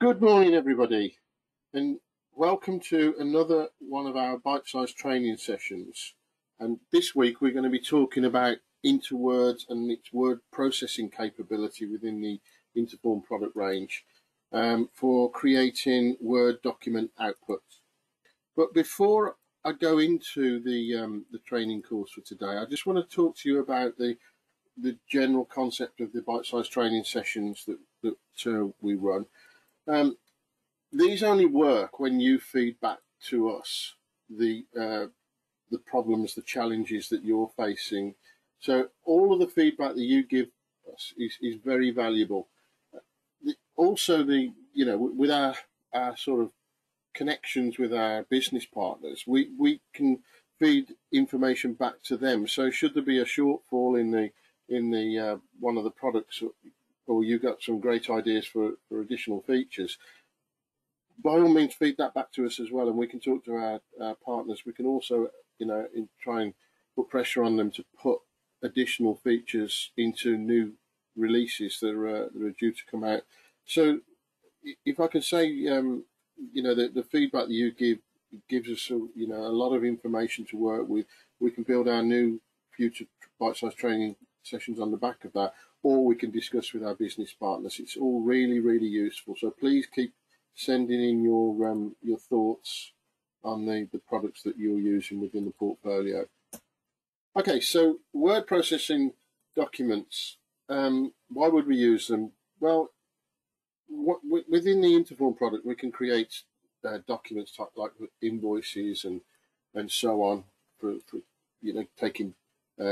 Good morning, everybody, and welcome to another one of our bite-sized training sessions. And this week we're going to be talking about InterWord and its word processing capability within the InterForm product range for creating Word document outputs. But before I go into the training course for today, I just want to talk to you about the general concept of the bite-sized training sessions that we run. These only work when you feed back to us the problems, the challenges that you're facing. So all of the feedback that you give us is very valuable. Also, with our sort of connections with our business partners, we can feed information back to them. So should there be a shortfall in one of the products, or you got some great ideas for additional features, by all means feed that back to us as well, and we can talk to our partners. We can also try and put pressure on them to put additional features into new releases that are due to come out. So if I can say, the feedback that you gives us a lot of information to work with. We can build our new future bite-sized training sessions on the back of that, or we can discuss with our business partners. It's all really, really useful. So please keep sending in your thoughts on the products that you're using within the portfolio. Okay, so word processing documents. Why would we use them? Well, within the InterForm product, we can create documents like invoices and so on for taking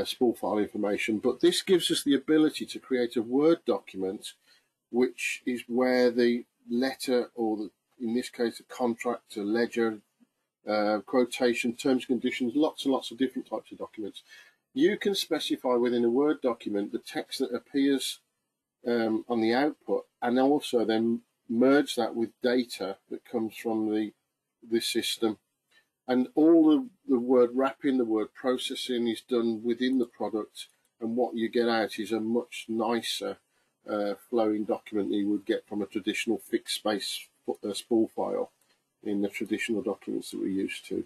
small file information, but this gives us the ability to create a Word document, which is where the letter, or in this case a contract, a ledger, quotation, terms and conditions, lots and lots of different types of documents. You can specify within a Word document the text that appears on the output, and also then merge that with data that comes from the system. And all the word wrapping, the word processing is done within the product, and what you get out is a much nicer flowing document than you would get from a traditional fixed space spool file in the traditional documents that we're used to.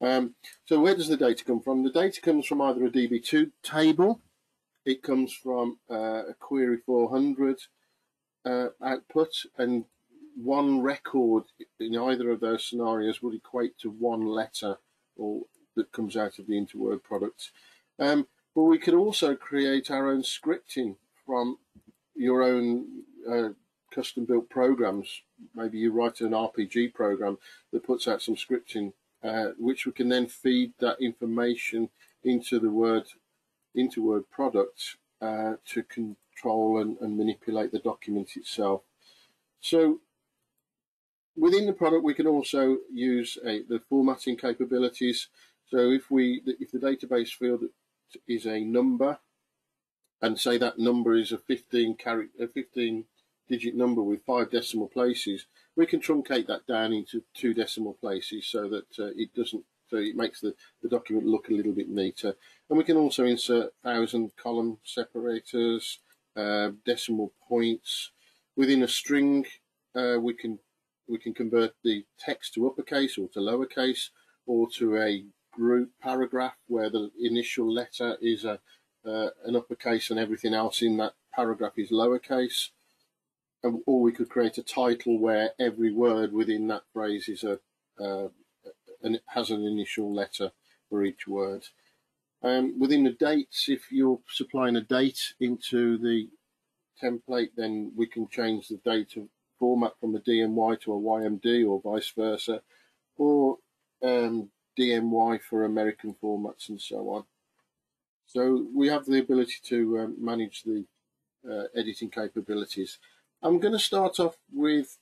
So where does the data come from? The data comes from either a DB2 table, it comes from a query 400 output, and one record in either of those scenarios would equate to one letter or that comes out of the InterWord product. But we could also create our own scripting from your own custom built programs. Maybe you write an RPG program that puts out some scripting, which we can then feed that information into the InterWord product to control and manipulate the document itself. So within the product, we can also use the formatting capabilities. So if the database field is a number, and say that number is a 15-digit number with 5 decimal places, we can truncate that down into 2 decimal places so that it makes the document look a little bit neater. And we can also insert 1,000 column separators, decimal points. Within a string, we can convert the text to uppercase or to lowercase, or to a group paragraph where the initial letter is an uppercase and everything else in that paragraph is lowercase. Or we could create a title where every word within that phrase is and it has an initial letter for each word. Within the dates, if you're supplying a date into the template, then we can change the date of format from a DMY to a YMD, or vice versa, or DMY for American formats and so on. So we have the ability to manage the editing capabilities. I'm going to start off with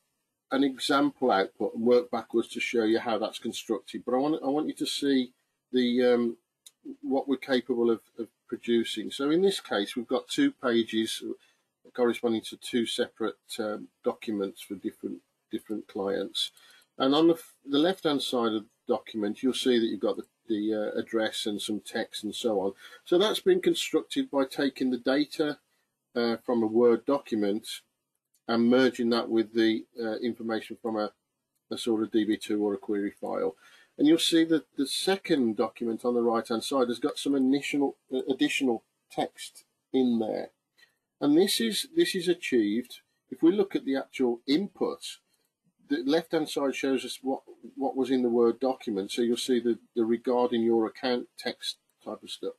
an example output and work backwards to show you how that's constructed, but I want you to see what we're capable of producing. So in this case, we've got 2 pages corresponding to 2 separate documents for different clients. And on the left-hand side of the document, you'll see that you've got the address and some text and so on. So that's been constructed by taking the data from a Word document and merging that with the information from a sort of DB2 or a query file. And you'll see that the second document on the right hand side has got some additional text in there. And this is achieved if we look at the actual input. The left hand side shows us what was in the Word document. So you'll see the regarding your account text type of stuff.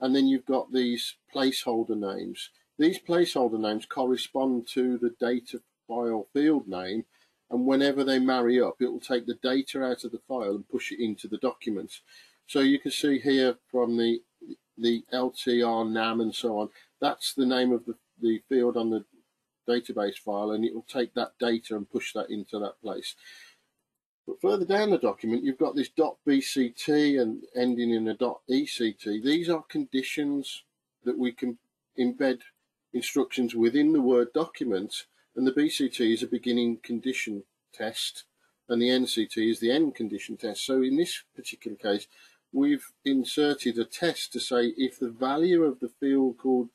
And then you've got these placeholder names. These placeholder names correspond to the data file field name, and whenever they marry up, it will take the data out of the file and push it into the document. So you can see here from the LTR NAM and so on, that's the name of the field on the database file, and it will take that data and push that into that place. But further down the document, you've got this .bct and ending in a .ect. These are conditions that we can embed instructions within the Word document, and the BCT is a beginning condition test, and the NCT is the end condition test. So in this particular case, we've inserted a test to say if the value of the field called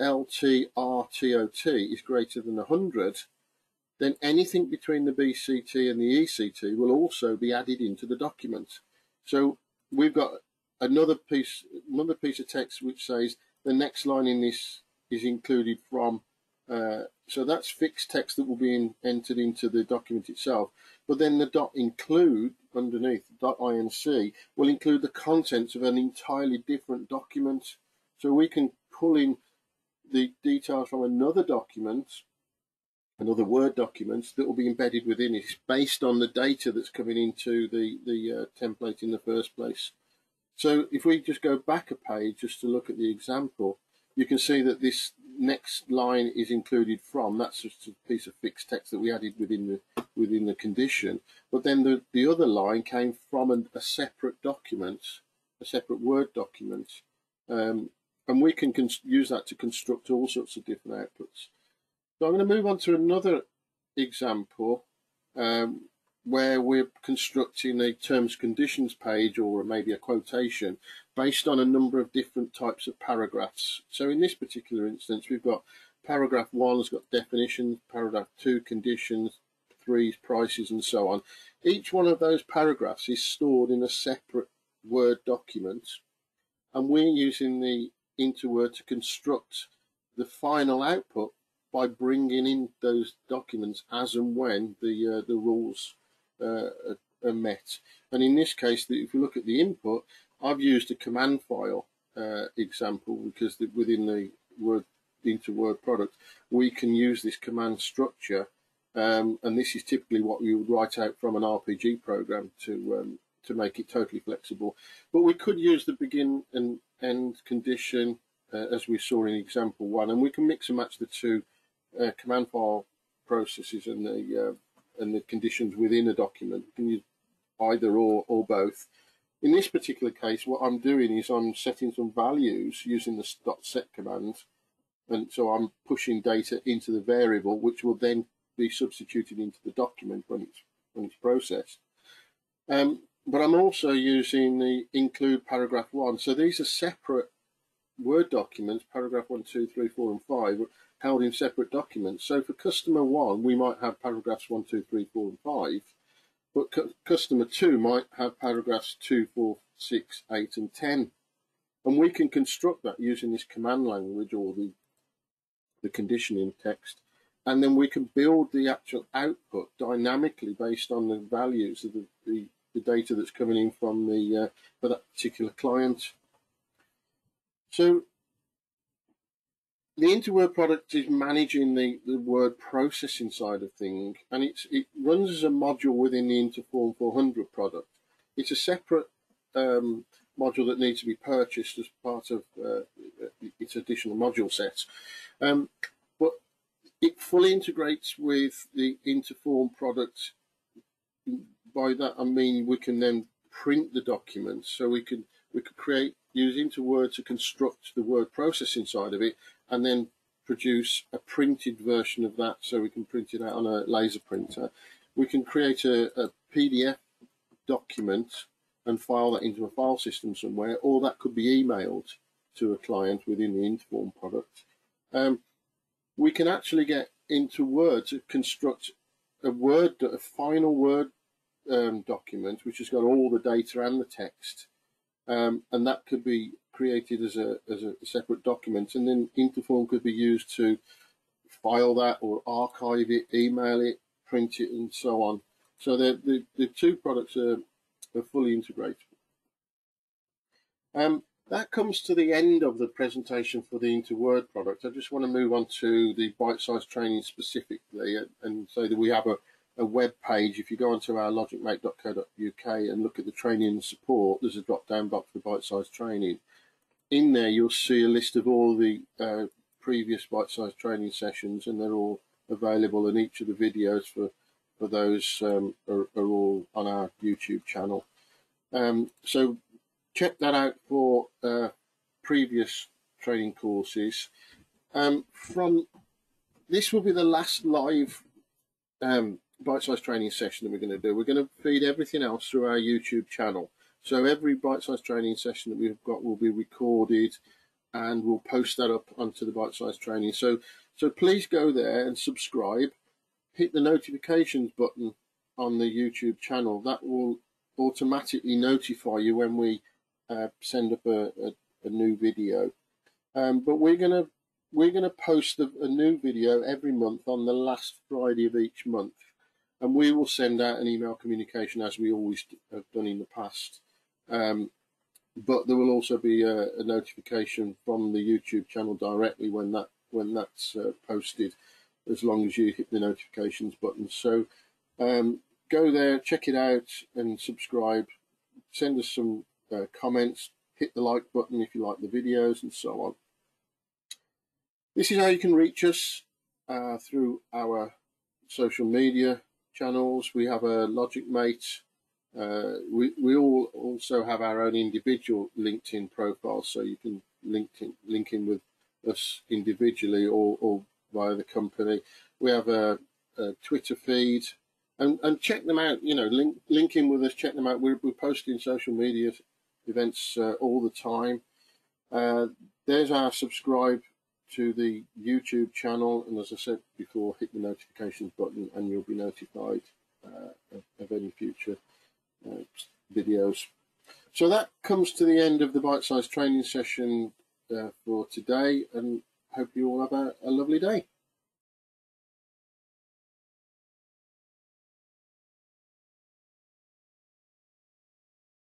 LTRTOT is greater than 100, then anything between the BCT and the ECT will also be added into the document. So we've got another piece of text which says the next line in this is included from, so that's fixed text that will be entered into the document itself. But then the .include underneath, .inc, will include the contents of an entirely different document. So we can pull in the details from another document, another Word document, that will be embedded within it. It's based on the data that's coming into the template in the first place. So if we just go back a page just to look at the example, you can see that this next line is included from. That's just a piece of fixed text that we added within the condition. But then the other line came from a separate document, a separate Word document, and we can use that to construct all sorts of different outputs. So I'm going to move on to another example where we're constructing a terms conditions page, or maybe a quotation, based on a number of different types of paragraphs. So in this particular instance, we've got paragraph 1 has got definitions, paragraph 2 conditions, 3 prices, and so on. Each one of those paragraphs is stored in a separate Word document, and we're using the InterWord to construct the final output by bringing in those documents as and when the rules are met. And in this case, if we look at the input, I've used a command file example, because within the Word InterWord product we can use this command structure, and this is typically what we would write out from an RPG program to make it totally flexible. But we could use the begin and end condition as we saw in example 1, and we can mix and match the two command file processes and the conditions within a document. You can use either or both. In this particular case, what I'm doing is I'm setting some values using the .set command, and so I'm pushing data into the variable, which will then be substituted into the document when it's processed. But I'm also using the include paragraph 1. So these are separate Word documents, paragraph 1, 2, 3, 4, and 5, held in separate documents. So for customer 1, we might have paragraphs 1, 2, 3, 4, and 5. But customer 2 might have paragraphs 2, 4, 6, 8, and 10, and we can construct that using this command language or the conditioning text, and then we can build the actual output dynamically based on the values of the data that's coming in from the for that particular client. So the InterWord product is managing the Word processing side of things, and it runs as a module within the InterForm400 product. It's a separate module that needs to be purchased as part of its additional module set. But it fully integrates with the InterForm product. By that I mean we can then print the documents, so we could use InterWord to construct the Word processing side of it, and then produce a printed version of that, so we can print it out on a laser printer. We can create a PDF document and file that into a file system somewhere, or that could be emailed to a client within the InterForm product. We can actually get into Word to construct a final Word document, which has got all the data and the text, and that could be created as a separate document, and then InterForm could be used to file that or archive it, email it, print it, and so on. So the two products are fully integrated. That comes to the end of the presentation for the InterWord product. I just want to move on to the bite-sized training specifically and say that we have a web page. If you go onto our logicmate.co.uk and look at the training and support, there's a drop-down box for bite-sized training. In there, you'll see a list of all the previous bite-sized training sessions, and they're all available, and each of the videos for those are all on our YouTube channel. So check that out for previous training courses. This will be the last live bite-sized training session that we're going to do. We're going to feed everything else through our YouTube channel. So every bite-sized training session that we've got will be recorded, and we'll post that up onto the bite-sized training. So please go there and subscribe. Hit the notifications button on the YouTube channel. That will automatically notify you when we send up a new video. But we're gonna post a new video every month on the last Friday of each month, and we will send out an email communication as we always have done in the past. But there will also be a notification from the YouTube channel directly when that's posted, as long as you hit the notifications button. So go there, check it out, and subscribe. Send us some comments. Hit the like button if you like the videos, and so on. This is how you can reach us through our social media channels. We have a LogicMate. We all also have our own individual LinkedIn profiles, so you can link in with us individually or via the company. We have a Twitter feed, and check them out. You know, link in with us, check them out. We're posting social media events all the time. There's our subscribe to the YouTube channel, and as I said before, hit the notifications button and you'll be notified of any future videos. So that comes to the end of the bite-sized training session for today, and hope you all have a lovely day.